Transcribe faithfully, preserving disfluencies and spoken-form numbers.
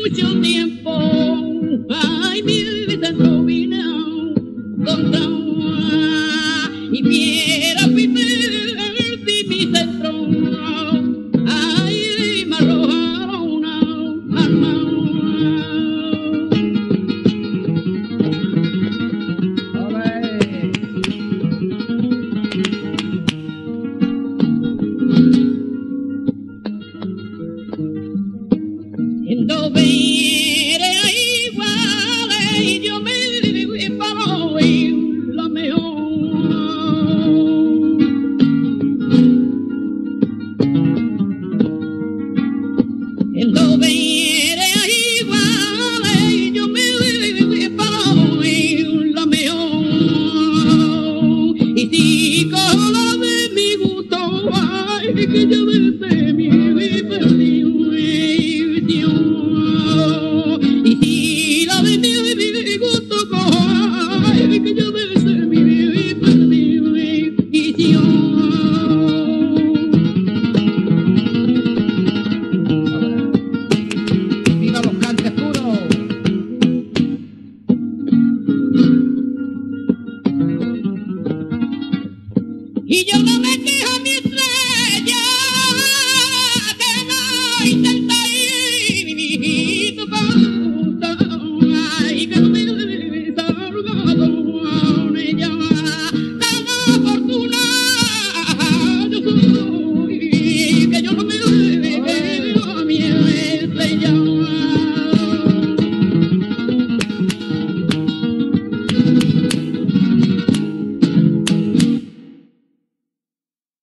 mucho tiempo, ay, mi vida no vino con agua y quiero vivir sin mi centro, ay, y me arrojaron a mar. No veré.